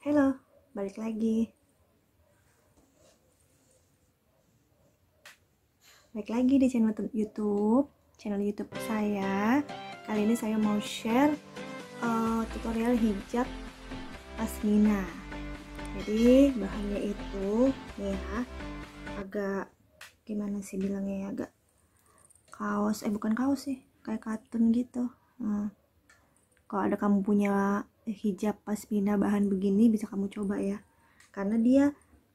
Halo, balik lagi. Balik lagi di channel YouTube saya. Kali ini saya mau share tutorial hijab pasmina. Jadi bahannya itu ya agak gimana sih bilangnya ya, agak kaos, bukan kaos sih, kayak katun gitu. Kalau ada kamu punya hijab pasmina bahan begini, bisa kamu coba ya, karena dia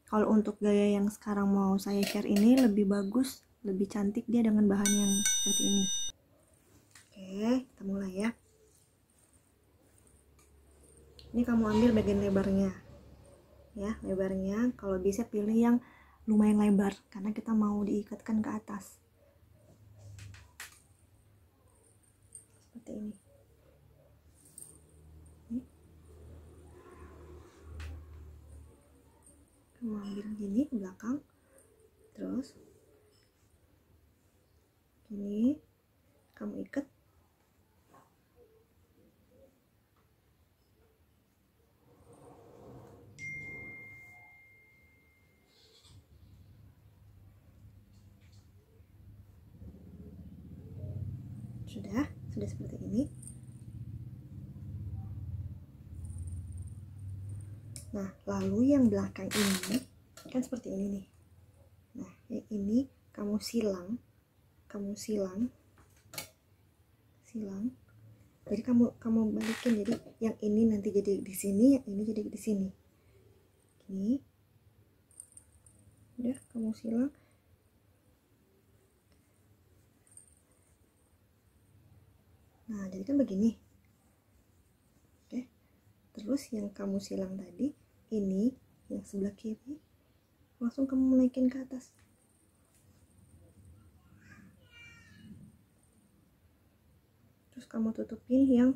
kalau untuk gaya yang sekarang mau saya share ini lebih bagus, lebih cantik dia dengan bahan yang seperti ini. Oke, kita mulai ya. Ini kamu ambil bagian lebarnya ya, lebarnya kalau bisa pilih yang lumayan lebar karena kita mau diikatkan ke atas seperti ini. Mau ambil gini ke belakang, terus ini kamu ikat sudah seperti ini. Nah, lalu yang belakang ini kan seperti ini nih. Nah, ini kamu silang. Jadi kamu balikin. Jadi yang ini nanti jadi di sini, yang ini jadi di sini. Gini. Udah, kamu silang. Nah, jadi kan begini. Oke. Terus yang kamu silang tadi, ini yang sebelah kiri langsung kamu naikin ke atas. Terus kamu tutupin yang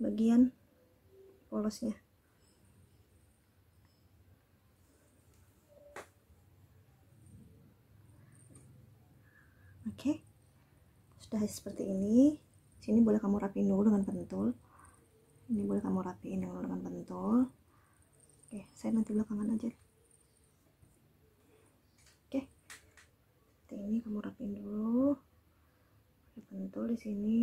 bagian polosnya. Oke. Sudah seperti ini. Sini boleh kamu rapiin dulu dengan pentul. Ini boleh kamu rapiin dulu dengan pentul. Oke, saya nanti belakangan aja. Oke, ini kamu rapiin dulu. Ada pentul di sini.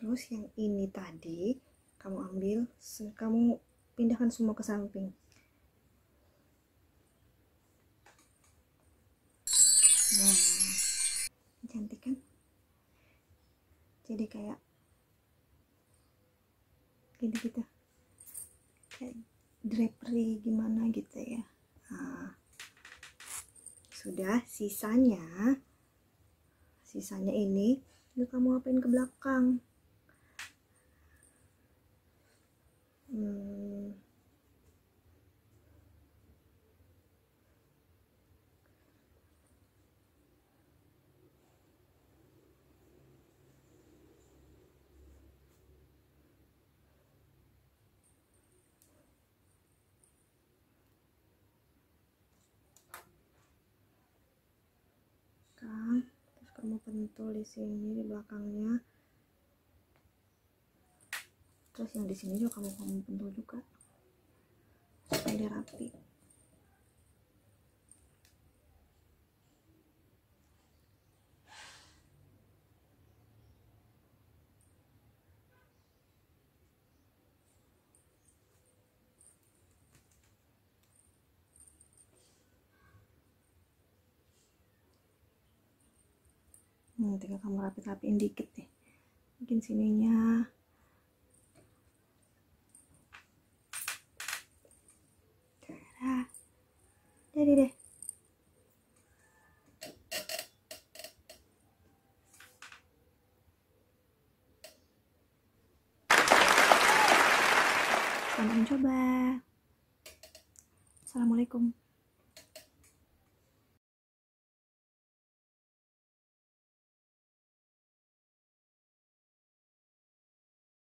Terus yang ini tadi kamu ambil, kamu pindahkan semua ke samping. Nah, cantik kan? Jadi kayak gini gitu, kayak drapery gimana gitu ya. Nah, sudah sisanya ini kamu apain ke belakang. Kamu pentul di sini di belakangnya, terus yang di sini juga kamu pentul juga supaya dia rapi. Tinggal kamu rapi-rapiin dikit deh, mungkin sininya. Tada. Jadi deh. Selamat mencoba. Assalamualaikum.